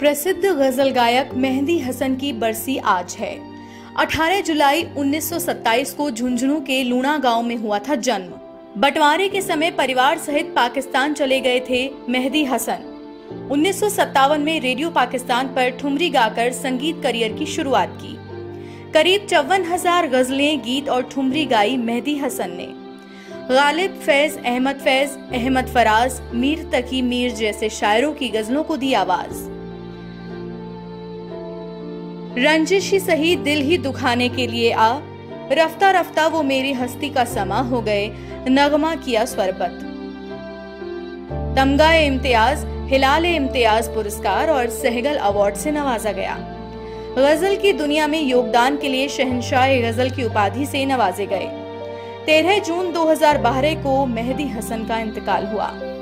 प्रसिद्ध गजल गायक मेहदी हसन की बरसी आज है। 18 जुलाई 1927 को झुंझुनू के लूणा गांव में हुआ था जन्म। बंटवारे के समय परिवार सहित पाकिस्तान चले गए थे मेहदी हसन। 1957 में रेडियो पाकिस्तान पर ठुमरी गाकर संगीत करियर की शुरुआत की। करीब 54,000 गजलें, गीत और ठुमरी गाई मेहदी हसन ने। गालिब, फैज, अहमद फराज, मीर तकी मीर जैसे शायरों की गजलों को दी आवाज। रंजिश ही सही दिल ही दुखाने के लिए आ, रफ्ता रफ्ता वो मेरी हस्ती का समा हो गए, नगमा किया स्वरबत। तमगा ए इम्तियाज, हिलाल ए इम्तियाज पुरस्कार और सहगल अवार्ड से नवाजा गया। गजल की दुनिया में योगदान के लिए शहंशाह गजल की उपाधि से नवाजे गए। 13 जून 2012 को मेहदी हसन का इंतकाल हुआ।